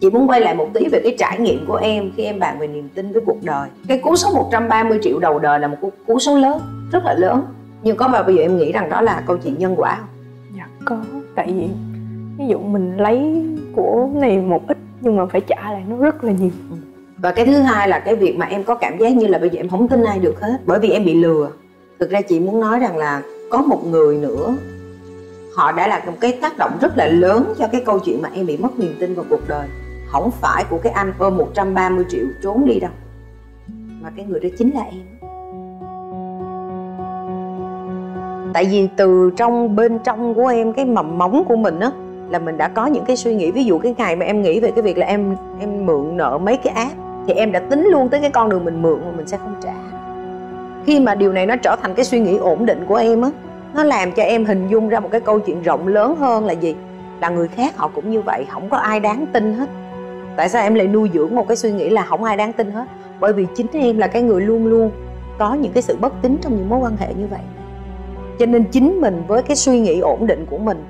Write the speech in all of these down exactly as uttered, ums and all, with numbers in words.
Chị muốn quay lại một tí về cái trải nghiệm của em khi em bàn về niềm tin với cuộc đời. Cái cú số một trăm ba mươi triệu đầu đời là một cú số lớn, rất là lớn. Nhưng có bao giờ em nghĩ rằng đó là câu chuyện nhân quả không? Dạ có, tại vì ví dụ mình lấy của này một ít nhưng mà phải trả lại nó rất là nhiều. Và cái thứ hai là cái việc mà em có cảm giác như là bây giờ em không tin ai được hết, bởi vì em bị lừa. Thực ra chị muốn nói rằng là có một người nữa, họ đã là một cái tác động rất là lớn cho cái câu chuyện mà em bị mất niềm tin vào cuộc đời. Không phải của cái anh ôm một trăm ba mươi triệu trốn đi đâu, mà cái người đó chính là em. Tại vì từ trong bên trong của em, cái mầm móng của mình á, là mình đã có những cái suy nghĩ. Ví dụ cái ngày mà em nghĩ về cái việc là em em mượn nợ mấy cái app, thì em đã tính luôn tới cái con đường mình mượn mà mình sẽ không trả. Khi mà điều này nó trở thành cái suy nghĩ ổn định của em á, nó làm cho em hình dung ra một cái câu chuyện rộng lớn hơn là gì? Là người khác họ cũng như vậy, không có ai đáng tin hết. Tại sao em lại nuôi dưỡng một cái suy nghĩ là không ai đáng tin hết? Bởi vì chính em là cái người luôn luôn có những cái sự bất tín trong những mối quan hệ như vậy. Cho nên chính mình với cái suy nghĩ ổn định của mình,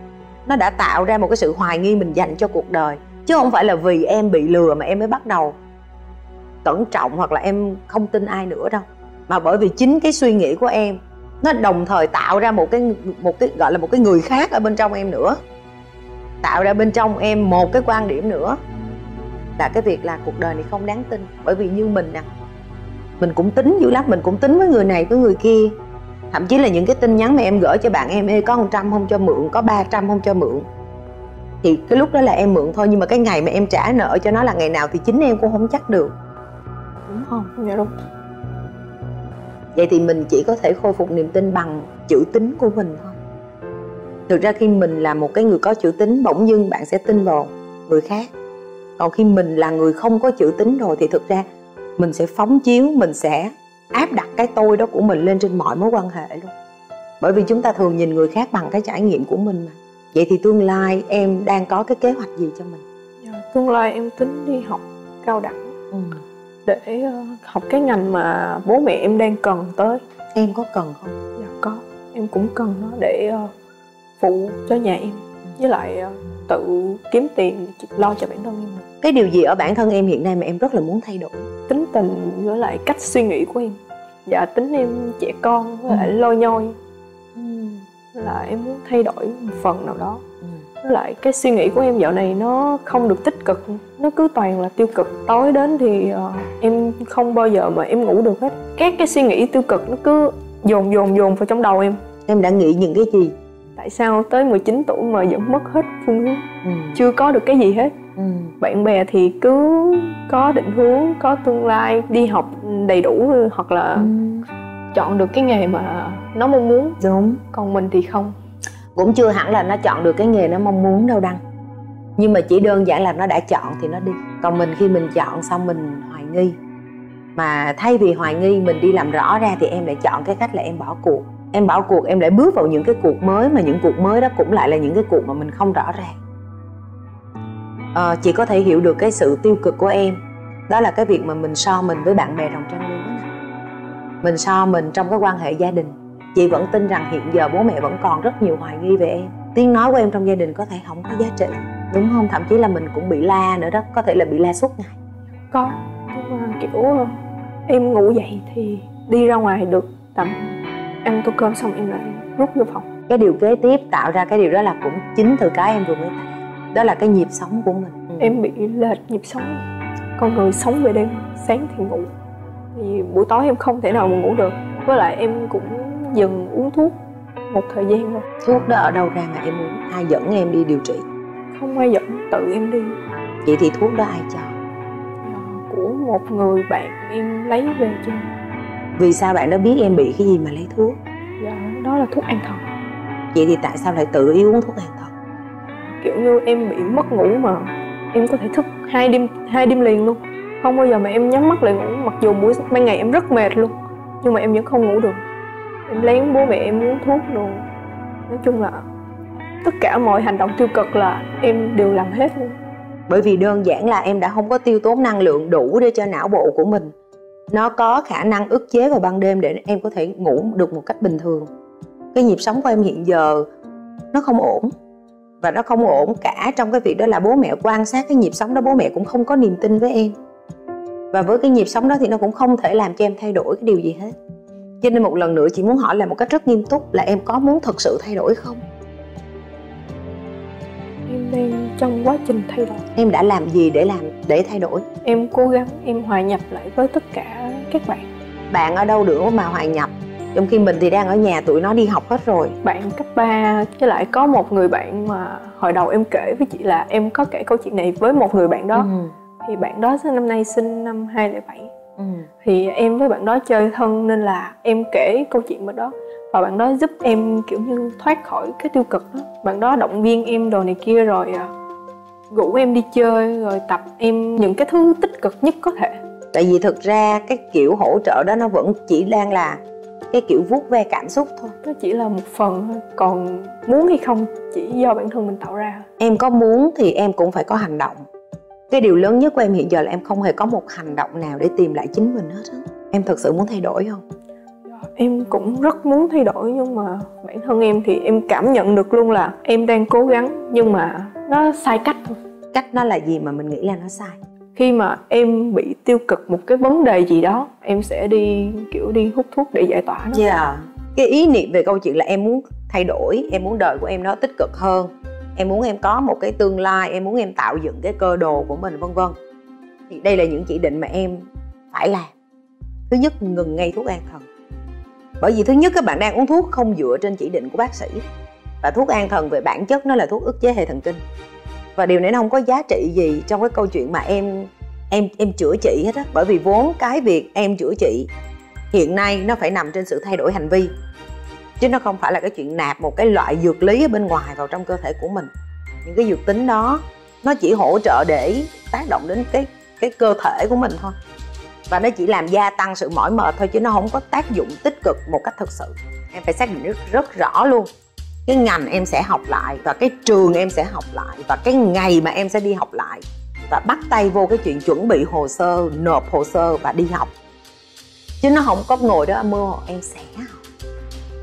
nó đã tạo ra một cái sự hoài nghi mình dành cho cuộc đời. Chứ không phải là vì em bị lừa mà em mới bắt đầu cẩn trọng hoặc là em không tin ai nữa đâu. Mà bởi vì chính cái suy nghĩ của em, nó đồng thời tạo ra một cái, một cái gọi là một cái người khác ở bên trong em nữa. Tạo ra bên trong em một cái quan điểm nữa, là cái việc là cuộc đời này không đáng tin. Bởi vì như mình nè, mình cũng tính dữ lắm, mình cũng tính với người này, với người kia. Thậm chí là những cái tin nhắn mà em gửi cho bạn em, ê có một trăm không cho mượn, có ba trăm không cho mượn, thì cái lúc đó là em mượn thôi. Nhưng mà cái ngày mà em trả nợ cho nó là ngày nào thì chính em cũng không chắc được. Đúng không? Dạ đúng. Vậy thì mình chỉ có thể khôi phục niềm tin bằng chữ tín của mình thôi. Thực ra khi mình là một cái người có chữ tín, bỗng dưng bạn sẽ tin vào người khác. Còn khi mình là người không có chữ tín rồi thì thực ra mình sẽ phóng chiếu, mình sẽ áp đặt cái tôi đó của mình lên trên mọi mối quan hệ luôn. Bởi vì chúng ta thường nhìn người khác bằng cái trải nghiệm của mình mà. Vậy thì tương lai em đang có cái kế hoạch gì cho mình? Dạ, tương lai em tính đi học cao đẳng. Ừ. Để học cái ngành mà bố mẹ em đang cần tới. Em có cần không? Dạ có, em cũng cần nó để phụ cho nhà em. Với lại tự kiếm tiền lo cho bản thân em được. Cái điều gì ở bản thân em hiện nay mà em rất là muốn thay đổi? Tính tình với lại cách suy nghĩ của em. Dạ tính em trẻ con với lại ừ. lôi nhoi. ừ. Là em muốn thay đổi một phần nào đó. ừ. Với lại cái suy nghĩ của em dạo này nó không được tích cực, nó cứ toàn là tiêu cực. Tối đến thì uh, em không bao giờ mà em ngủ được hết. Các cái suy nghĩ tiêu cực nó cứ dồn dồn dồn vào trong đầu em. Em đã nghĩ những cái gì? Tại sao tới mười chín tuổi mà vẫn mất hết phương hướng, ừ. chưa có được cái gì hết. ừ. Bạn bè thì cứ có định hướng, có tương lai, đi học đầy đủ hoặc là ừ. chọn được cái nghề mà nó mong muốn. Đúng. Còn mình thì không. Cũng chưa hẳn là nó chọn được cái nghề nó mong muốn đâu Đăng. Nhưng mà chỉ đơn giản là nó đã chọn thì nó đi. Còn mình khi mình chọn xong mình hoài nghi. Mà thay vì hoài nghi mình đi làm rõ ra thì em lại chọn cái cách là em bỏ cuộc. Em bỏ cuộc, em lại bước vào những cái cuộc mới. Mà những cuộc mới đó cũng lại là những cái cuộc mà mình không rõ ràng. à, Chị có thể hiểu được cái sự tiêu cực của em. Đó là cái việc mà mình so mình với bạn bè đồng trang lứa. Mình so mình trong cái quan hệ gia đình. Chị vẫn tin rằng hiện giờ bố mẹ vẫn còn rất nhiều hoài nghi về em. Tiếng nói của em trong gia đình có thể không có giá trị, đúng không? Thậm chí là mình cũng bị la nữa đó. Có thể là bị la suốt ngày. Có, nhưng mà kiểu em ngủ dậy thì đi ra ngoài được tầm ăn tô cơm xong em lại rút vô phòng. Cái điều kế tiếp tạo ra cái điều đó là cũng chính từ cái em vừa mới thấy. Đó là cái nhịp sống của mình. ừ. Em bị lệch nhịp sống. Con người sống về đêm, sáng thì ngủ, thì buổi tối em không thể nào mà ngủ được. Với lại em cũng dừng uống thuốc một thời gian rồi. Thuốc đó ở đâu ra mà em uống? Ai dẫn em đi điều trị? Không ai dẫn, tự em đi. Vậy thì thuốc đó ai cho? Của một người bạn em lấy về cho. Vì sao bạn đó biết em bị cái gì mà lấy thuốc? Dạ, đó là thuốc an thần. Vậy thì tại sao lại tự ý uống thuốc an thần? Kiểu như em bị mất ngủ mà em có thể thức hai đêm hai đêm liền luôn. Không bao giờ mà em nhắm mắt lại ngủ. Mặc dù buổi ban ngày em rất mệt luôn, nhưng mà em vẫn không ngủ được. Em lén bố mẹ em uống thuốc luôn. Nói chung là tất cả mọi hành động tiêu cực là em đều làm hết luôn. Bởi vì đơn giản là em đã không có tiêu tốn năng lượng đủ để cho não bộ của mình nó có khả năng ức chế vào ban đêm để em có thể ngủ được một cách bình thường. Cái nhịp sống của em hiện giờ nó không ổn. Và nó không ổn cả trong cái việc đó là bố mẹ quan sát cái nhịp sống đó, bố mẹ cũng không có niềm tin với em. Và với cái nhịp sống đó thì nó cũng không thể làm cho em thay đổi cái điều gì hết. Cho nên một lần nữa chị muốn hỏi là một cách rất nghiêm túc là em có muốn thật sự thay đổi không? Em đang trong quá trình thay đổi. Em đã làm gì để làm để thay đổi? Em cố gắng, em hòa nhập lại với tất cả các bạn. Bạn ở đâu được mà hòa nhập? Trong khi mình thì đang ở nhà, tụi nó đi học hết rồi. Bạn cấp ba, với lại có một người bạn mà hồi đầu em kể với chị là em có kể câu chuyện này với một người bạn đó. Ừ. Thì bạn đó năm nay sinh năm hai không không bảy. Ừ. Thì em với bạn đó chơi thân nên là em kể câu chuyện với đó. Và bạn đó giúp em kiểu như thoát khỏi cái tiêu cực đó. Bạn đó động viên em đồ này kia rồi rủ em đi chơi, rồi tập em những cái thứ tích cực nhất có thể. Tại vì thực ra cái kiểu hỗ trợ đó nó vẫn chỉ đang là cái kiểu vuốt ve cảm xúc thôi. Nó chỉ là một phần thôi. Còn muốn hay không chỉ do bản thân mình tạo ra. Em có muốn thì em cũng phải có hành động. Cái điều lớn nhất của em hiện giờ là em không hề có một hành động nào để tìm lại chính mình hết á. Em thật sự muốn thay đổi không? Em cũng rất muốn thay đổi, nhưng mà bản thân em thì em cảm nhận được luôn là em đang cố gắng nhưng mà nó sai cách thôi. Cách nó là gì mà mình nghĩ là nó sai? Khi mà em bị tiêu cực một cái vấn đề gì đó, em sẽ đi kiểu đi hút thuốc để giải tỏa nó. Yeah. Cái ý niệm về câu chuyện là em muốn thay đổi, em muốn đời của em nó tích cực hơn, em muốn em có một cái tương lai, em muốn em tạo dựng cái cơ đồ của mình, vân vân. Thì đây là những chỉ định mà em phải làm. Thứ nhất, ngừng ngay thuốc an thần. Bởi vì thứ nhất các bạn đang uống thuốc không dựa trên chỉ định của bác sĩ. Và thuốc an thần về bản chất nó là thuốc ức chế hệ thần kinh. Và điều này nó không có giá trị gì trong cái câu chuyện mà em em em chữa trị hết á. Bởi vì vốn cái việc em chữa trị hiện nay nó phải nằm trên sự thay đổi hành vi, chứ nó không phải là cái chuyện nạp một cái loại dược lý ở bên ngoài vào trong cơ thể của mình. Những cái dược tính đó nó chỉ hỗ trợ để tác động đến cái cái cơ thể của mình thôi. Và nó chỉ làm gia tăng sự mỏi mệt thôi, chứ nó không có tác dụng tích cực một cách thực sự. Em phải xác định rất, rất rõ luôn cái ngành em sẽ học lại, và cái trường em sẽ học lại, và cái ngày mà em sẽ đi học lại. Và bắt tay vô cái chuyện chuẩn bị hồ sơ, nộp hồ sơ và đi học. Chứ nó không có ngồi đó mơ em sẽ học,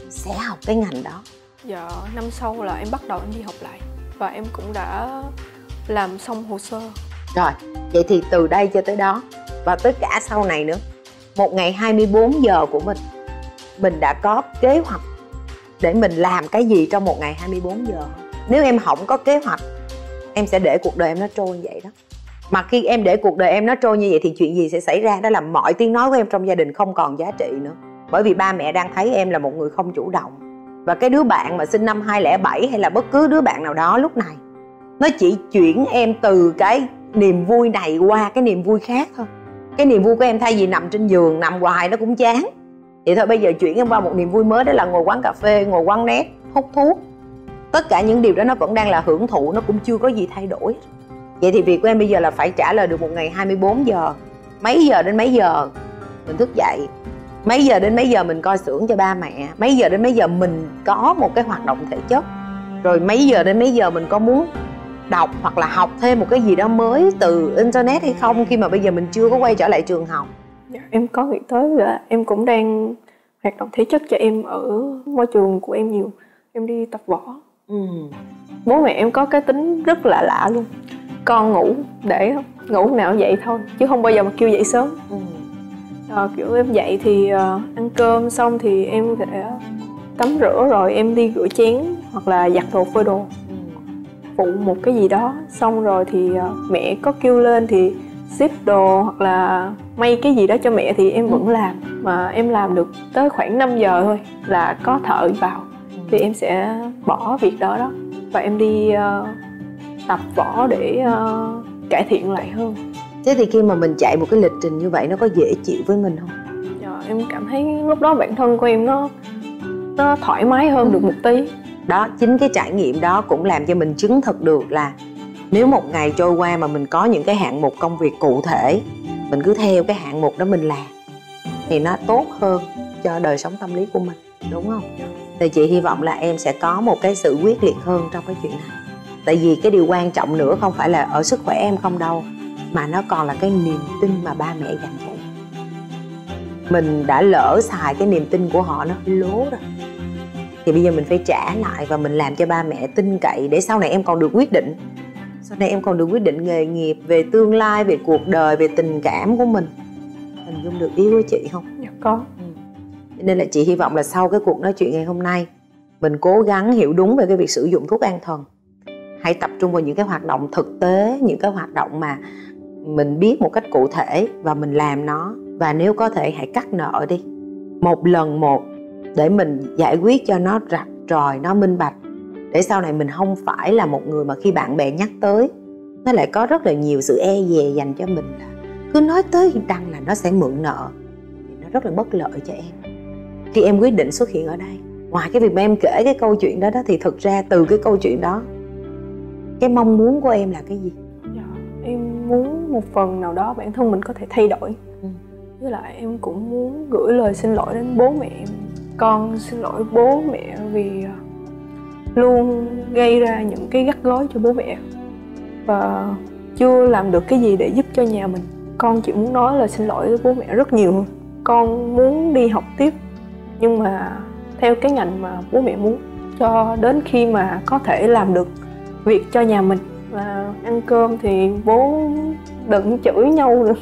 sẽ học cái ngành đó. Dạ, năm sau là em bắt đầu em đi học lại. Và em cũng đã làm xong hồ sơ. Rồi, vậy thì từ đây cho tới đó, và tới cả sau này nữa, một ngày hai mươi bốn giờ của mình, mình đã có kế hoạch để mình làm cái gì trong một ngày hai mươi bốn giờ. Nếu em không có kế hoạch, em sẽ để cuộc đời em nó trôi như vậy đó. Mà khi em để cuộc đời em nó trôi như vậy thì chuyện gì sẽ xảy ra? Đó là mọi tiếng nói của em trong gia đình không còn giá trị nữa. Bởi vì ba mẹ đang thấy em là một người không chủ động. Và cái đứa bạn mà sinh năm hai không không bảy hay là bất cứ đứa bạn nào đó lúc này, nó chỉ chuyển em từ cái niềm vui này qua cái niềm vui khác thôi. Cái niềm vui của em thay vì nằm trên giường, nằm hoài nó cũng chán, vậy thôi bây giờ chuyển em qua một niềm vui mới, đó là ngồi quán cà phê, ngồi quán nét, hút thuốc. Tất cả những điều đó nó vẫn đang là hưởng thụ, nó cũng chưa có gì thay đổi. Vậy thì việc của em bây giờ là phải trả lời được một ngày hai mươi bốn giờ. Mấy giờ đến mấy giờ mình thức dậy, mấy giờ đến mấy giờ mình coi xưởng cho ba mẹ, mấy giờ đến mấy giờ mình có một cái hoạt động thể chất, rồi mấy giờ đến mấy giờ mình có muốn đọc hoặc là học thêm một cái gì đó mới từ internet hay không, khi mà bây giờ mình chưa có quay trở lại trường học. Dạ, em có nghĩ tới là em cũng đang hoạt động thể chất cho em ở môi trường của em nhiều. Em đi tập võ. Ừ. Bố mẹ em có cái tính rất là lạ luôn. Con ngủ để không? Ngủ nào dậy thôi, chứ không bao giờ mà kêu dậy sớm. Ừ. À, kiểu em dậy thì uh, ăn cơm xong thì em sẽ tắm rửa rồi em đi rửa chén hoặc là giặt đồ, phơi đồ, phụ một cái gì đó. Xong rồi thì mẹ có kêu lên thì xếp đồ hoặc là may cái gì đó cho mẹ thì em vẫn làm. Mà em làm được tới khoảng năm giờ thôi là có thợ vào, thì em sẽ bỏ việc đó đó và em đi uh, tập võ để uh, cải thiện lại hơn. Thế thì khi mà mình chạy một cái lịch trình như vậy nó có dễ chịu với mình không? Dạ, em cảm thấy lúc đó bản thân của em nó nó thoải mái hơn. Ừ. Được một tí. Đó, chính cái trải nghiệm đó cũng làm cho mình chứng thực được là nếu một ngày trôi qua mà mình có những cái hạng mục công việc cụ thể, mình cứ theo cái hạng mục đó mình làm thì nó tốt hơn cho đời sống tâm lý của mình, đúng không? Thì chị hy vọng là em sẽ có một cái sự quyết liệt hơn trong cái chuyện này. Tại vì cái điều quan trọng nữa không phải là ở sức khỏe em không đâu, mà nó còn là cái niềm tin mà ba mẹ dành cho em. Mình đã lỡ xài cái niềm tin của họ, nó lố rồi. thì bây giờ mình phải trả lại và mình làm cho ba mẹ tin cậy để sau này em còn được quyết định. Sau này em còn được quyết định nghề nghiệp, về tương lai, về cuộc đời, về tình cảm của mình. Hình dung được ý của chị không? Dạ có. Ừ. Nên là chị hy vọng là sau cái cuộc nói chuyện ngày hôm nay, mình cố gắng hiểu đúng về cái việc sử dụng thuốc an thần. Hãy tập trung vào những cái hoạt động thực tế, những cái hoạt động mà mình biết một cách cụ thể và mình làm nó. Và nếu có thể hãy cắt nợ đi, một lần một, để mình giải quyết cho nó rạch ròi, nó minh bạch. Để sau này mình không phải là một người mà khi bạn bè nhắc tới, nó lại có rất là nhiều sự e dè dành cho mình là cứ nói tới rằng là nó sẽ mượn nợ. Nó rất là bất lợi cho em. Khi em quyết định xuất hiện ở đây, ngoài cái việc mà em kể cái câu chuyện đó đó, thì thực ra từ cái câu chuyện đó, cái mong muốn của em là cái gì? Dạ, em muốn một phần nào đó bản thân mình có thể thay đổi. Ừ. Với lại em cũng muốn gửi lời xin lỗi đến bố mẹ em. Con xin lỗi bố mẹ vì luôn gây ra những cái gắt gối cho bố mẹ và chưa làm được cái gì để giúp cho nhà mình. Con chỉ muốn nói lời xin lỗi với bố mẹ rất nhiều. Con muốn đi học tiếp nhưng mà theo cái ngành mà bố mẹ muốn, cho đến khi mà có thể làm được việc cho nhà mình. Và ăn cơm thì bố đừng chửi nhau nữa,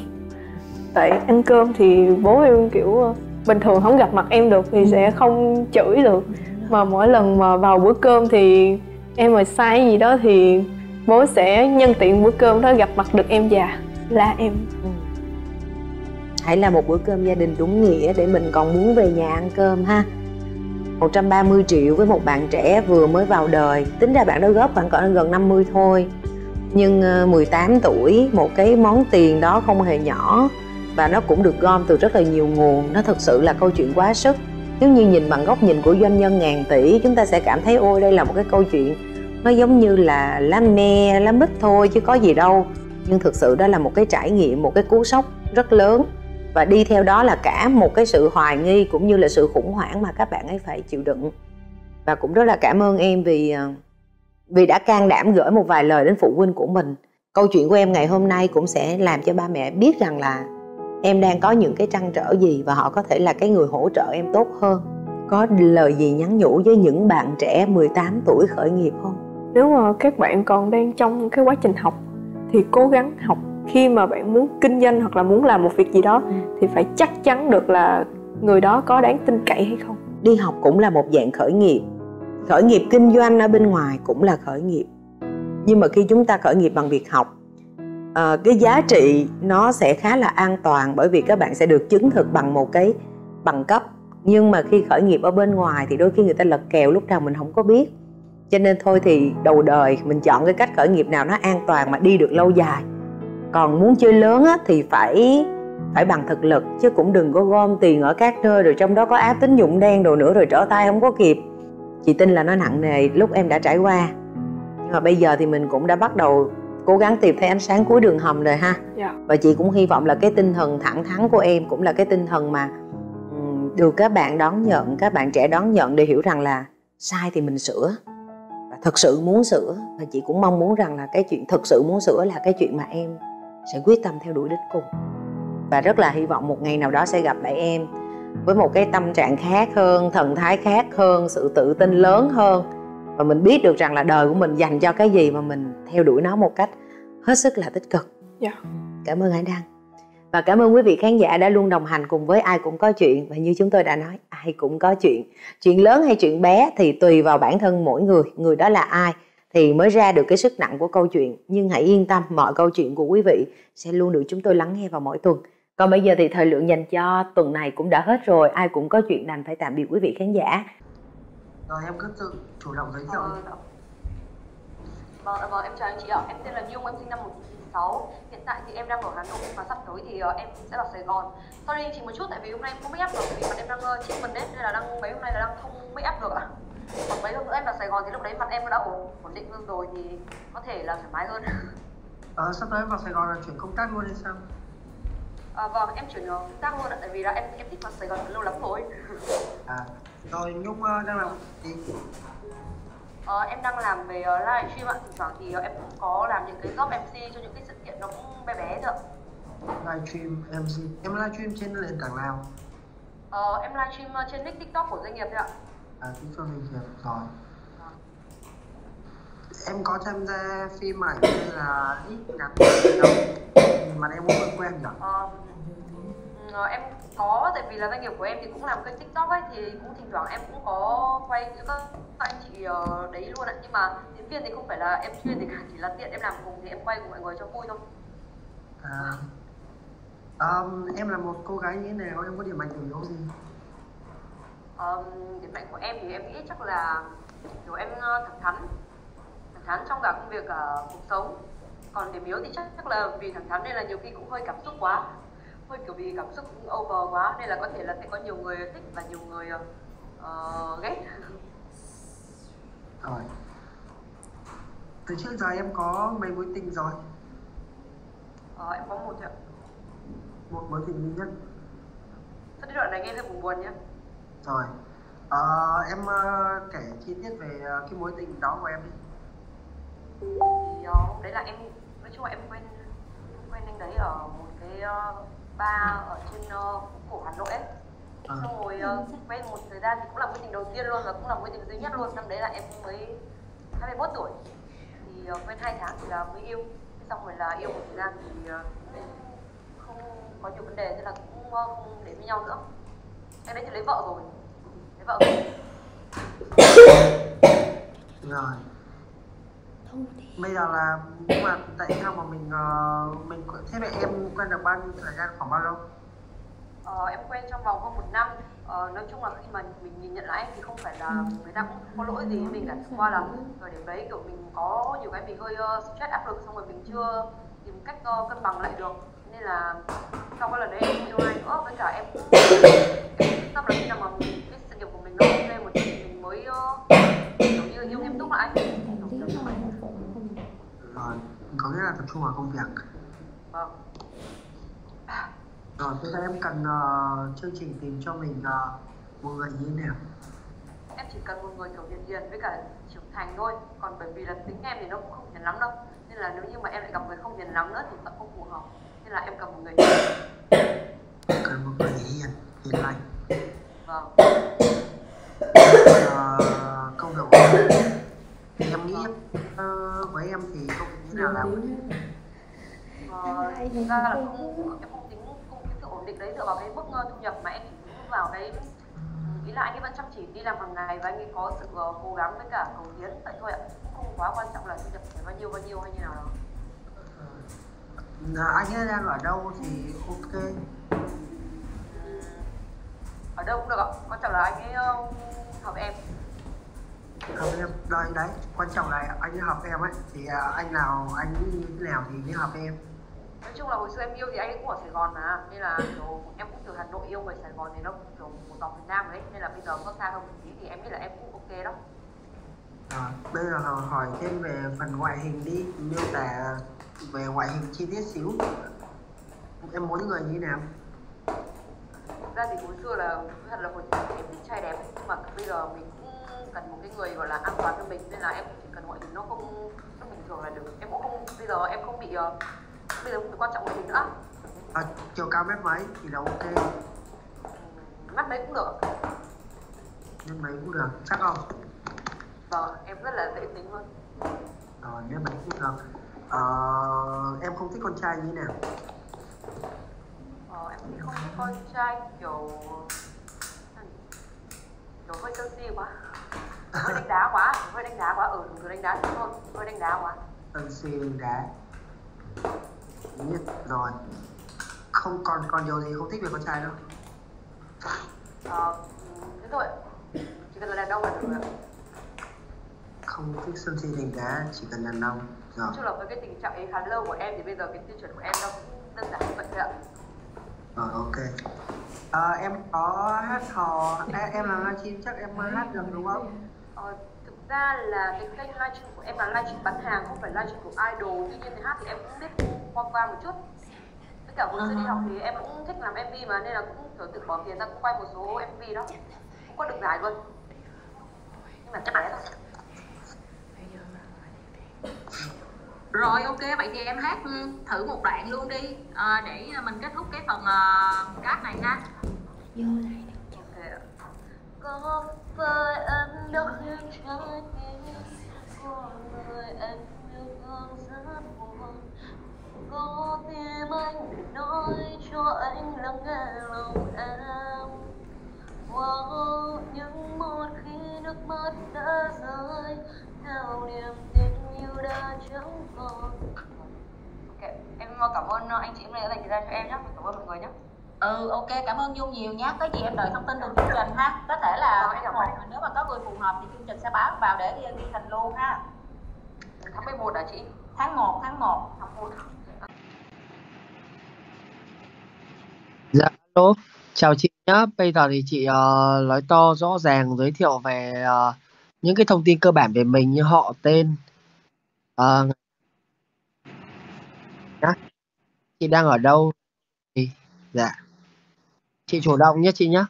tại ăn cơm thì bố em kiểu bình thường không gặp mặt em được thì sẽ không chửi được, mà mỗi lần mà vào bữa cơm thì em mà sai gì đó thì bố sẽ nhân tiện bữa cơm đó gặp mặt được em già là em. Ừ. Hãy là một bữa cơm gia đình đúng nghĩa để mình còn muốn về nhà ăn cơm ha. Một trăm ba mươi triệu với một bạn trẻ vừa mới vào đời, tính ra bạn đó góp khoảng cỡ gần năm mươi thôi, nhưng mười tám tuổi, một cái món tiền đó không hề nhỏ và nó cũng được gom từ rất là nhiều nguồn. Nó thực sự là câu chuyện quá sức. Nếu như nhìn bằng góc nhìn của doanh nhân ngàn tỷ, chúng ta sẽ cảm thấy ôi đây là một cái câu chuyện nó giống như là lá me, lá mít thôi chứ có gì đâu. Nhưng thực sự đó là một cái trải nghiệm, một cái cú sốc rất lớn. Và đi theo đó là cả một cái sự hoài nghi cũng như là sự khủng hoảng mà các bạn ấy phải chịu đựng. Và cũng rất là cảm ơn em vì vì đã can đảm gửi một vài lời đến phụ huynh của mình. Câu chuyện của em ngày hôm nay cũng sẽ làm cho ba mẹ biết rằng là em đang có những cái trăn trở gì và họ có thể là cái người hỗ trợ em tốt hơn. Có lời gì nhắn nhủ với những bạn trẻ mười tám tuổi khởi nghiệp không? Nếu mà các bạn còn đang trong cái quá trình học thì cố gắng học. Khi mà bạn muốn kinh doanh hoặc là muốn làm một việc gì đó thì phải chắc chắn được là người đó có đáng tin cậy hay không. Đi học cũng là một dạng khởi nghiệp. Khởi nghiệp kinh doanh ở bên ngoài cũng là khởi nghiệp. Nhưng mà khi chúng ta khởi nghiệp bằng việc học, à, cái giá trị nó sẽ khá là an toàn bởi vì các bạn sẽ được chứng thực bằng một cái bằng cấp. Nhưng mà khi khởi nghiệp ở bên ngoài thì đôi khi người ta lật kèo lúc nào mình không có biết. Cho nên thôi thì đầu đời mình chọn cái cách khởi nghiệp nào nó an toàn mà đi được lâu dài. Còn muốn chơi lớn á, thì phải phải bằng thực lực, chứ cũng đừng có gom tiền ở các nơi rồi trong đó có app tín dụng đen đồ nữa rồi trở tay không có kịp. Chị tin là nó nặng nề lúc em đã trải qua. Nhưng mà bây giờ thì mình cũng đã bắt đầu cố gắng tìm thấy ánh sáng cuối đường hầm rồi ha. Yeah. Và chị cũng hy vọng là cái tinh thần thẳng thắn của em cũng là cái tinh thần mà được các bạn đón nhận, các bạn trẻ đón nhận để hiểu rằng là sai thì mình sửa. Và thực sự muốn sửa, và chị cũng mong muốn rằng là cái chuyện thực sự muốn sửa là cái chuyện mà em sẽ quyết tâm theo đuổi đến cùng. Và rất là hy vọng một ngày nào đó sẽ gặp lại em với một cái tâm trạng khác hơn, thần thái khác hơn, sự tự tin lớn hơn. Và mình biết được rằng là đời của mình dành cho cái gì mà mình theo đuổi nó một cách hết sức là tích cực. Yeah. Cảm ơn Hải Đăng. Và cảm ơn quý vị khán giả đã luôn đồng hành cùng với Ai Cũng Có Chuyện. Và như chúng tôi đã nói, ai cũng có chuyện. Chuyện lớn hay chuyện bé thì tùy vào bản thân mỗi người. Người đó là ai thì mới ra được cái sức nặng của câu chuyện. Nhưng hãy yên tâm, mọi câu chuyện của quý vị sẽ luôn được chúng tôi lắng nghe vào mỗi tuần. Còn bây giờ thì thời lượng dành cho tuần này cũng đã hết rồi. Ai Cũng Có Chuyện đành phải tạm biệt quý vị khán giả. Rồi em cứ tự chủ động giới thiệu. Vâng, vâng, em chào anh chị ạ. Em tên là Nhung, em sinh năm một chín chín sáu. Hiện tại thì em đang ở Hà Nội và sắp tới thì em sẽ vào Sài Gòn. Sorry chị một chút, tại vì hôm nay em không make up được, vì mặt em đang chích mình đấy, nên là đang mấy hôm nay là đang không make up được ạ. Còn mấy hôm nữa em vào Sài Gòn thì lúc đấy mặt em đã ổn, ổn định hơn rồi thì có thể là thoải mái hơn. Ờ, à, sắp tới em vào Sài Gòn là chuyển công tác luôn hay sao? À, vâng, em chuyển công tác luôn ạ, tại vì là em em thích vào Sài Gòn lâu lắm rồi. À, rồi Nhung đang làm gì? Ờ, em đang làm về uh, live stream ạ, thỉnh thoảng thì uh, em cũng có làm những cái job em xê cho những cái sự kiện nó cũng bé bé thôi. Live stream em xê, em live stream trên nền tảng nào? Ờ, em live stream trên nick TikTok của doanh nghiệp thôi ạ. À, cũng cho mình hiểu rồi. Em có tham gia phim ảnh hay là ít ngắn không? Mà em cũng quen nhỉ? Ờ, em có, tại vì là doanh nghiệp của em thì cũng làm kênh TikTok ấy, thì cũng thỉnh thoảng em cũng có quay những các anh chị đấy luôn ạ. Nhưng mà diễn viên thì không phải là em chuyên thì cả, chỉ là tiện em làm cùng thì em quay cùng mọi người cho vui thôi. À, um, em là một cô gái như thế nào, em có điểm mạnh điểm yếu gì? Um, điểm mạnh của em thì em nghĩ chắc là kiểu em thẳng thắn, thẳng thắn trong cả công việc cả cuộc sống. Còn điểm yếu thì chắc, chắc là vì thẳng thắn nên là nhiều khi cũng hơi cảm xúc quá, hơi kiểu vì cảm xúc over quá nên là có thể là sẽ có nhiều người thích và nhiều người uh, ghét. Rồi. Từ trước giờ em có mấy mối tình rồi? Ờ, em có một thôi. Một mối tình duy nhất. Sao đến đoạn này nghe hơi buồn buồn nhá. Rồi, à, em uh, kể chi tiết về uh, cái mối tình đó của em đi. Thì uh, đấy là em, nói chung là em quen, em quen anh đấy ở một cái uh, bar ở trên uh, cổ Hà Nội ấy. À. Xong rồi uh, quen một thời gian thì cũng là mối tình đầu tiên luôn và cũng là mối tình duy nhất luôn. Năm đấy là em mới hai mươi mốt tuổi, thì uh, quen hai tháng thì là mới yêu. Xong rồi là yêu một thời gian thì uh, không có nhiều vấn đề nên là cũng uh, không đến với nhau nữa. Em đấy thì lấy vợ rồi. Lấy vợ rồi. Rồi. Bây giờ là nhưng mà tại sao mà mình uh, mình thế mẹ em quen được bao nhiêu thời gian, khoảng bao lâu? Ờ, em quen trong vòng hơn một năm. Ờ, nói chung là khi mà mình nhìn nhận lại thì không phải là người ta cũng không có lỗi gì, mình đã qua lắm. Rồi đến đấy kiểu mình có nhiều cái mình hơi uh, stress áp lực, xong rồi mình chưa tìm cách uh, cân bằng lại được. Nên là sau cái lần đấy em yêu ai nữa, với cả em cũng tâm là khi nào mà mình, cái sự nghiệp của mình nó ok một chút mình mới giống uh, như yêu nghiêm túc lại. Rồi, có nghĩa là tập trung vào công việc. Vâng. Rồi, bây giờ em cần uh, chương trình tìm cho mình uh, một người như thế nào? Em chỉ cần một người kiểu hiền hiền với cả trưởng thành thôi. Còn bởi vì là tính em thì nó cũng không hiền lắm đâu. Nên là nếu như mà em lại gặp người không hiền lắm nữa thì vẫn không phù hợp. Nên là em cần một người hiền. Cần một người hiền, hiền lành. Vâng. uh, Công việc của em thì em nghĩ uh, với em thì công việc như nào là uh, thực ra là không, em không tính ổn định đấy dựa vào cái mức thu nhập mà em chỉ dựa vào cái ý là anh ấy vẫn chăm chỉ đi làm hàng ngày và anh ấy có sự uh, cố gắng với cả cầu tiến vậy thôi ạ, không quá quan trọng là thu nhập phải bao nhiêu bao nhiêu hay như nào đó. À, anh ấy đang ở đâu thì ok. Ừ. Ở đâu cũng được ạ, quan trọng là anh ấy uh, hợp em. Hợp em đây đấy, quan trọng là anh ấy hợp em ấy thì uh, anh nào anh như thế nào thì mới hợp em. Nói chung là hồi xưa em yêu thì anh ấy cũng ở Sài Gòn mà, nên là kiểu, em cũng từ Hà Nội yêu người Sài Gòn thì nó cũng kiểu một dòng Việt Nam đấy, nên là bây giờ có xa hơn một tí thì em nghĩ là em cũng ok đó. À, bây giờ hỏi thêm về phần ngoại hình đi, miêu tả về ngoại hình chi tiết xíu. Em muốn người như thế nào? Thực ra thì hồi xưa là thật là hồi xưa em thích trai đẹp, nhưng mà bây giờ mình cũng cần một cái người gọi là an toàn cho mình, nên là em chỉ cần ngoại hình nó không nó bình thường là được. Em cũng không, bây giờ em không bị bây giờ cũng phải quan trọng ngoại hình nữa. À, chiều cao mét mấy thì là ok. Mắt mấy cũng được. Mắt mấy cũng được, chắc không? Vâng, em rất là dễ tính luôn. Rồi, mắt mấy cũng được. À, em không thích con trai như thế nào? Ờ, em thì không thích con trai kiểu kiểu hơi sâu si quá, hơi đánh đá quá, hơi đánh đá quá, ừ, từ đánh đá thôi, hơi đánh đá quá. Sâu si đánh đá. Nhất rồi, không còn còn điều gì không thích về con trai đâu. Ờ, thế thôi, chỉ cần là đàn ông là được. Không thích sân si tình đá, chỉ cần đàn ông. Rồi. Chứ là với cái tình trạng ấy khá lâu của em thì bây giờ cái tiêu chuẩn của em nó cũng đơn giản như vậy thôi ạ. Rồi, ok. À, em có hát hò, à, em làm livestream chắc em hát được đúng không? Ờ, thực ra là cái kênh livestream của em là livestream bán hàng, không phải livestream của idol. Tuy nhiên thì hát thì em cũng biết qua qua một chút. Với cả hồi xưa đi học thì em cũng thích làm em vê mà, nên là cũng kiểu tự bỏ tiền ra cũng quay một số em vê đó, cũng có được giải luôn. Nhưng mà chắc là đấy thôi. Rồi, ok, vậy thì em hát thử một đoạn luôn đi, à, để mình kết thúc cái phần uh, cast này nha. Vô này. với anh đã khiến trái tim của người em yêu thương rất buồn. Có tim anh để nói cho anh lắng nghe lòng em. Wow, những một khi nước mắt đã rơi theo niềm tin yêu đã chẳng còn. Okay. Em cảm ơn anh chị hôm nay đã dành thời gian cho em nhé, cảm ơn mọi người nhé. Ừ, ok, cảm ơn Dung nhiều nhé. Có gì em đợi thông tin từ chương trình ha. Có thể là một, nếu mà có người phù hợp thì chương trình sẽ báo vào để ghi hình luôn ha. Tháng mười một hả chị? Tháng một, tháng một, tháng một. Dạ, hello. Chào chị nhé. Bây giờ thì chị uh, nói to rõ ràng giới thiệu về uh, những cái thông tin cơ bản về mình như họ, tên. Uh, chị đang ở đâu? Dạ. Chị chủ động nhé chị nhé.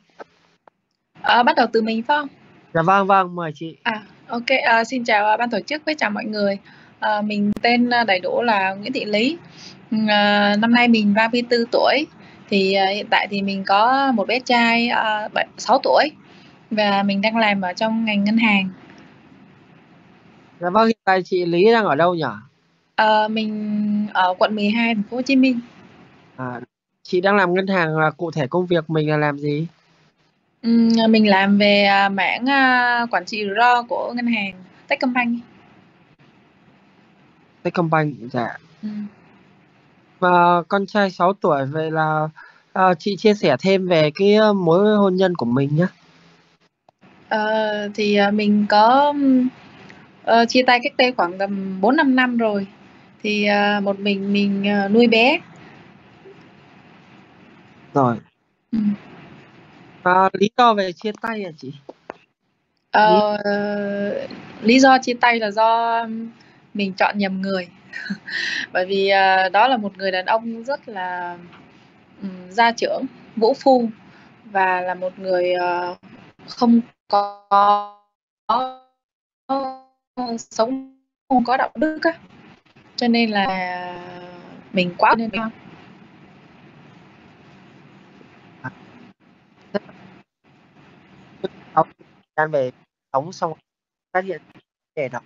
À, bắt đầu từ mình phải không? Dạ vâng vâng, mời chị. À, ok, à, xin chào ban tổ chức với chào mọi người. À, mình tên đầy đủ là Nguyễn Thị Lý. À, năm nay mình ba mươi tư tuổi. Thì à, hiện tại thì mình có một bé trai à, sáu tuổi và mình đang làm ở trong ngành ngân hàng. Dạ vâng, hiện tại chị Lý đang ở đâu nhỉ? À, mình ở quận mười hai, thành phố Hồ Chí Minh. À, chị đang làm ngân hàng, là cụ thể công việc mình là làm gì? Ừ, mình làm về mảng quản trị rủi ro của ngân hàng Techcombank. Techcombank, dạ. Ừ. Và con trai sáu tuổi, vậy là à, chị chia sẻ thêm về cái mối hôn nhân của mình nhé. À, thì mình có uh, chia tay cách đây khoảng tầm bốn năm năm rồi. Thì uh, một mình mình uh, nuôi bé. Rồi. Ừ. À, lý do về chia tay à chị? Ờ, lý... lý do chia tay là do mình chọn nhầm người. Bởi vì à, đó là một người đàn ông rất là um, gia trưởng, vũ phu và là một người uh, không có sống, không có đạo đức á. Cho nên là mình quá nên mình... đang về sống xong phát hiện để đọc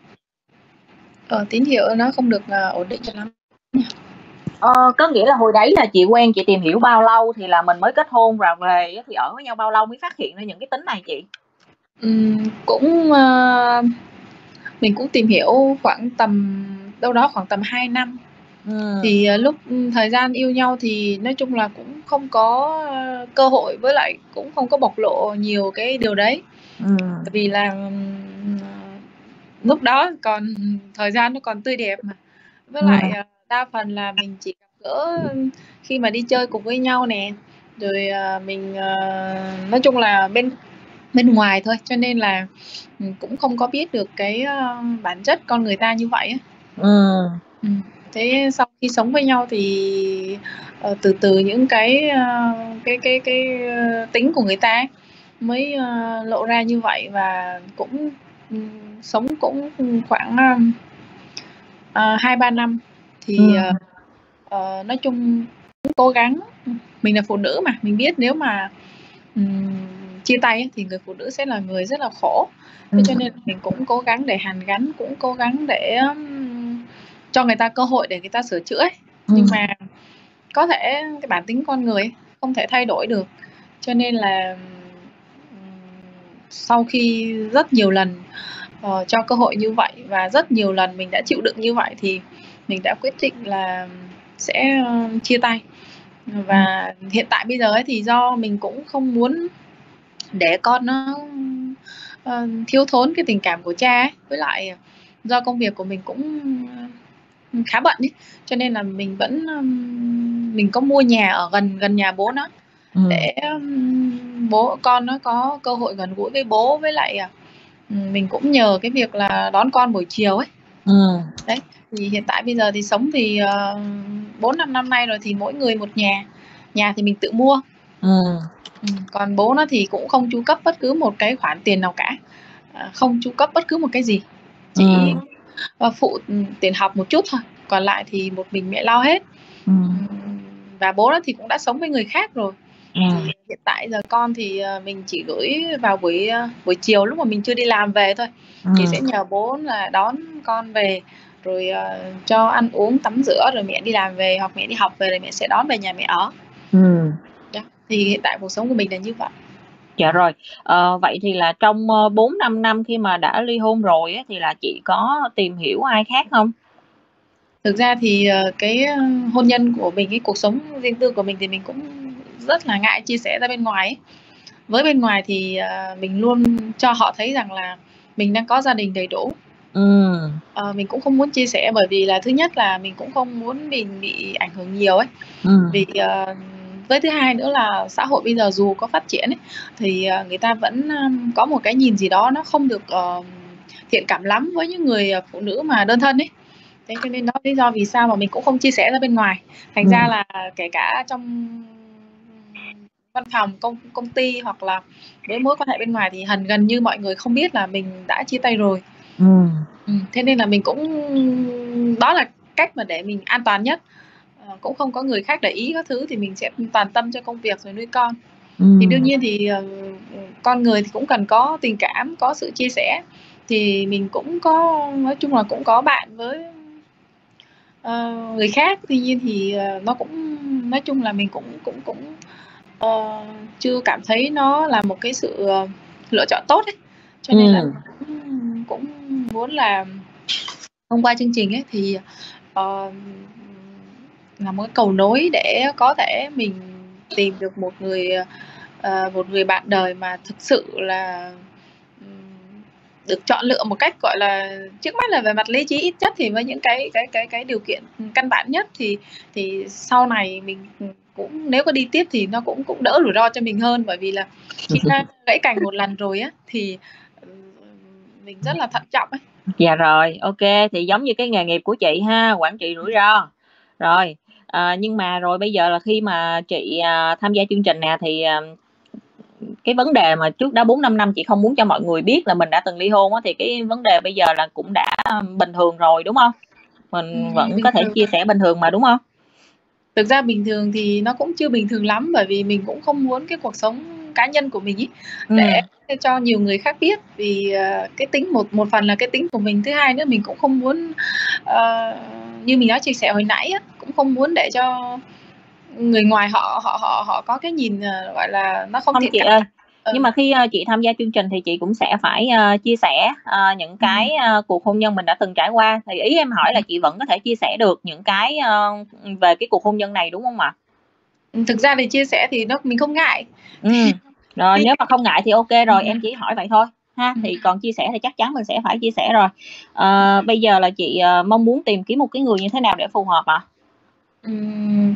ờ, tín hiệu nó không được uh, ổn định cho lắm. Ờ, có nghĩa là hồi đấy là chị quen, chị tìm hiểu bao lâu thì là mình mới kết hôn, rồi về thì ở với nhau bao lâu mới phát hiện ra những cái tính này chị? Uhm, cũng uh, mình cũng tìm hiểu khoảng tầm đâu đó khoảng tầm hai năm. Uhm. Thì uh, lúc thời gian yêu nhau thì nói chung là cũng không có uh, cơ hội, với lại cũng không có bộc lộ nhiều cái điều đấy. Ừ. Vì là lúc đó còn thời gian nó còn tươi đẹp mà, với ừ. lại đa phần là mình chỉ gặp gỡ khi mà đi chơi cùng với nhau nè, rồi mình nói chung là bên bên ngoài thôi, cho nên là cũng không có biết được cái bản chất con người ta như vậy. Ừ. Ừ. Thế sau khi sống với nhau thì từ từ những cái cái cái cái tính của người ta ấy, mới uh, lộ ra như vậy, và cũng um, sống cũng khoảng hai uh, ba năm thì ừ. uh, uh, nói chung cũng cố gắng. Mình là phụ nữ mà mình biết nếu mà um, chia tay thì người phụ nữ sẽ là người rất là khổ. Thế ừ. cho nên mình cũng cố gắng để hàn gắn, cũng cố gắng để um, cho người ta cơ hội để người ta sửa chữa ấy. Ừ. Nhưng mà có thể cái bản tính con người không thể thay đổi được, cho nên là sau khi rất nhiều lần uh, cho cơ hội như vậy và rất nhiều lần mình đã chịu đựng như vậy thì mình đã quyết định là sẽ uh, chia tay. Và ừ. hiện tại bây giờ ấy thì do mình cũng không muốn để con nó uh, thiếu thốn cái tình cảm của cha ấy. Với lại do công việc của mình cũng khá bận ấy, cho nên là mình vẫn um, mình có mua nhà ở gần gần nhà bố nó. Ừ. Để bố con nó có cơ hội gần gũi với bố, với lại mình cũng nhờ cái việc là đón con buổi chiều ấy. Ừ. Đấy, thì hiện tại bây giờ thì sống thì bốn năm năm nay rồi thì mỗi người một nhà. Nhà thì mình tự mua. Ừ. Còn bố nó thì cũng không chu cấp bất cứ một cái khoản tiền nào cả, không chu cấp bất cứ một cái gì, chỉ ừ. phụ tiền học một chút thôi, còn lại thì một mình mẹ lo hết. Ừ. Và bố nó thì cũng đã sống với người khác rồi. Ừ. Hiện tại giờ con thì mình chỉ gửi vào buổi buổi chiều lúc mà mình chưa đi làm về thôi, ừ. Thì sẽ nhờ bố là đón con về rồi uh, cho ăn uống tắm rửa, rồi mẹ đi làm về hoặc mẹ đi học về rồi mẹ sẽ đón về nhà mẹ ở. Ừ. Đó. Thì hiện tại cuộc sống của mình là như vậy. Dạ rồi, à, vậy thì là trong bốn năm năm khi mà đã ly hôn rồi ấy, thì là chị có tìm hiểu ai khác không? Thực ra thì cái hôn nhân của mình, cái cuộc sống riêng tư của mình thì mình cũng rất là ngại chia sẻ ra bên ngoài ấy. Với bên ngoài thì mình luôn cho họ thấy rằng là mình đang có gia đình đầy đủ. Ừ. À, mình cũng không muốn chia sẻ bởi vì là thứ nhất là mình cũng không muốn mình bị ảnh hưởng nhiều ấy. Ừ. Vì... Uh, với thứ hai nữa là xã hội bây giờ dù có phát triển ấy, thì người ta vẫn có một cái nhìn gì đó nó không được uh, thiện cảm lắm với những người phụ nữ mà đơn thân ấy. Thế cho nên đó lý do vì sao mà mình cũng không chia sẻ ra bên ngoài. Thành ừ. ra là kể cả trong văn phòng, công, công ty hoặc là với mối quan hệ bên ngoài thì hẳn gần như mọi người không biết là mình đã chia tay rồi. Ừ. Ừ, thế nên là mình cũng, đó là cách mà để mình an toàn nhất. Cũng không có người khác để ý các thứ thì mình sẽ toàn tâm cho công việc rồi nuôi con. Ừ. Thì đương nhiên thì con người thì cũng cần có tình cảm, có sự chia sẻ. Thì mình cũng có, nói chung là cũng có bạn với uh, người khác. Tuy nhiên thì uh, nó cũng, nói chung là mình cũng cũng cũng uh, chưa cảm thấy nó là một cái sự uh, lựa chọn tốt ấy. Cho nên ừ. là cũng, cũng muốn là thông qua chương trình ấy thì uh, là một cái cầu nối để có thể mình tìm được một người một người bạn đời mà thực sự là được chọn lựa một cách gọi là trước mắt là về mặt lý trí ít nhất, thì với những cái cái cái cái điều kiện căn bản nhất thì thì sau này mình cũng nếu có đi tiếp thì nó cũng cũng đỡ rủi ro cho mình hơn, bởi vì là khi ta gãy cành một lần rồi á thì mình rất là thận trọng ấy. Dạ rồi, ok, thì giống như cái nghề nghiệp của chị ha, quản trị rủi ro. Rồi. À, nhưng mà rồi bây giờ là khi mà chị à, tham gia chương trình nè thì à, cái vấn đề mà trước đó bốn năm năm chị không muốn cho mọi người biết là mình đã từng ly hôn á, thì cái vấn đề bây giờ là cũng đã bình thường rồi đúng không? Mình ừ, vẫn có thể thường. Chia sẻ bình thường mà đúng không? Thực ra bình thường thì nó cũng chưa bình thường lắm, bởi vì mình cũng không muốn cái cuộc sống cá nhân của mình ý, để ừ. cho nhiều người khác biết, vì uh, cái tính một một phần là cái tính của mình, thứ hai nữa mình cũng không muốn uh, như mình đã chia sẻ hồi nãy á, cũng không muốn để cho người ngoài họ họ họ họ có cái nhìn uh, gọi là nó không, không thiện cảm. Ừ. Nhưng mà khi uh, chị tham gia chương trình thì chị cũng sẽ phải uh, chia sẻ uh, những cái uh, cuộc hôn nhân mình đã từng trải qua, thì ý em hỏi là chị vẫn có thể chia sẻ được những cái uh, về cái cuộc hôn nhân này đúng không ạ? Thực ra thì chia sẻ thì nó mình không ngại. Ừ. Rồi nếu mà không ngại thì ok rồi, em chỉ hỏi vậy thôi ha. Thì còn chia sẻ thì chắc chắn mình sẽ phải chia sẻ rồi. À, bây giờ là chị uh, mong muốn tìm kiếm một cái người như thế nào để phù hợp ạ? À? Ừ,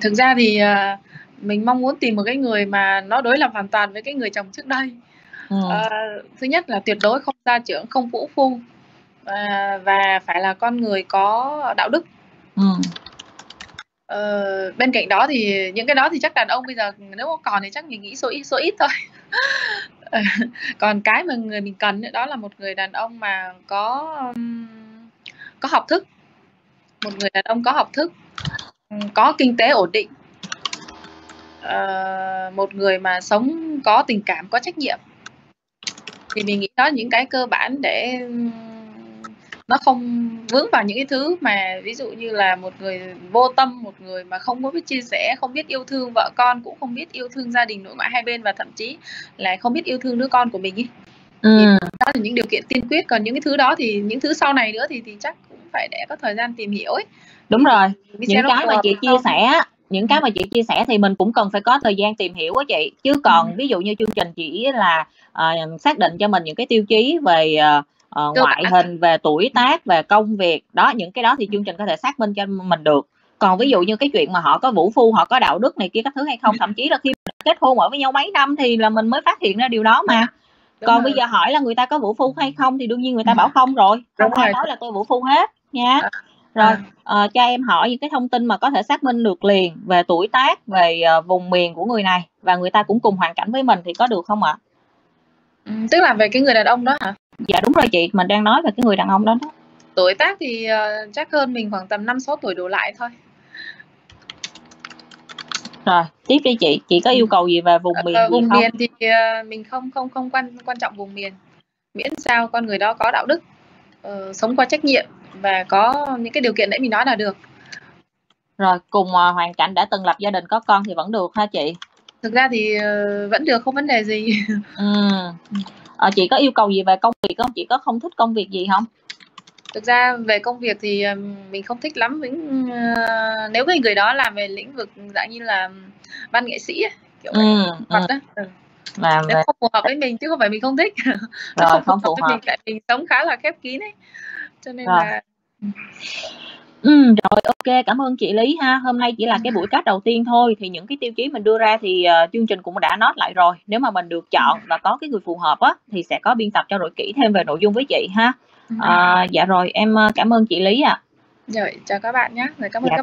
thực ra thì uh, mình mong muốn tìm một cái người mà nó đối lập hoàn toàn với cái người chồng trước đây. Ừ. Uh, thứ nhất là tuyệt đối không gia trưởng, không vũ phu, uh, và phải là con người có đạo đức. Ừ. Ờ, bên cạnh đó thì những cái đó thì chắc đàn ông bây giờ nếu mà còn thì chắc mình nghĩ số ít số ít thôi. Còn cái mà người mình cần đó là một người đàn ông mà có um, có học thức, một người đàn ông có học thức, có kinh tế ổn định, uh, một người mà sống có tình cảm, có trách nhiệm. Thì mình nghĩ đó những cái cơ bản để nó không vướng vào những cái thứ mà ví dụ như là một người vô tâm, một người mà không có biết chia sẻ, không biết yêu thương vợ con, cũng không biết yêu thương gia đình nội ngoại hai bên, và thậm chí là không biết yêu thương đứa con của mình ý. Ừ. Thì đó là những điều kiện tiên quyết, còn những cái thứ đó thì những thứ sau này nữa thì thì chắc cũng phải để có thời gian tìm hiểu ấy. Đúng rồi. Mình những cái mà chị chia sẻ, những cái mà chị chia sẻ thì mình cũng cần phải có thời gian tìm hiểu á chị. Chứ còn ừ. ví dụ như chương trình chỉ là uh, xác định cho mình những cái tiêu chí về uh, Ờ, ngoại hình, về tuổi tác, về công việc đó, những cái đó thì chương trình có thể xác minh cho mình được. Còn ví dụ như cái chuyện mà họ có vũ phu, họ có đạo đức này kia các thứ hay không, thậm chí là khi kết hôn ở với nhau mấy năm thì là mình mới phát hiện ra điều đó mà. Đúng còn rồi. Bây giờ hỏi là người ta có vũ phu hay không thì đương nhiên người ta bảo không rồi, không ai nói là tôi vũ phu hết nha. Rồi à, cho em hỏi những cái thông tin mà có thể xác minh được liền về tuổi tác, về uh, vùng miền của người này, và người ta cũng cùng hoàn cảnh với mình thì có được không ạ? Ừ, tức là về cái người đàn ông đó hả? Dạ đúng rồi chị, mình đang nói về cái người đàn ông đó. Tuổi tác thì uh, chắc hơn mình khoảng tầm năm sáu tuổi đổ lại thôi. Rồi tiếp đi chị, chị có yêu cầu gì về vùng miền à, vùng không? Miền thì uh, mình không không không quan quan trọng vùng miền, miễn sao con người đó có đạo đức, uh, sống có trách nhiệm và có những cái điều kiện nãy mình nói là được. Rồi cùng uh, hoàn cảnh đã từng lập gia đình có con thì vẫn được ha chị? Thực ra thì uh, vẫn được, không vấn đề gì. Ừ. À, chị có yêu cầu gì về công việc không? Chị có không thích công việc gì không? Thực ra về công việc thì mình không thích lắm. Mình, uh, nếu cái người đó làm về lĩnh vực dạng như là văn nghệ sĩ kiểu ừ, mặt đó. Ừ. Làm nếu về... không phù hợp với mình chứ không phải mình không thích. Rồi, nó không, không phù hợp với mình, tại mình sống khá là khép kín ấy. Cho nên rồi. Là ừ, rồi ok, cảm ơn chị Lý ha. Hôm nay chỉ là cái buổi cast đầu tiên thôi, thì những cái tiêu chí mình đưa ra thì uh, chương trình cũng đã nói lại rồi. Nếu mà mình được chọn và có cái người phù hợp á thì sẽ có biên tập trao đổi kỹ thêm về nội dung với chị ha. À, dạ rồi, em cảm ơn chị Lý ạ. À. Rồi, chào các bạn nhé. Rồi, cảm ơn dạ. các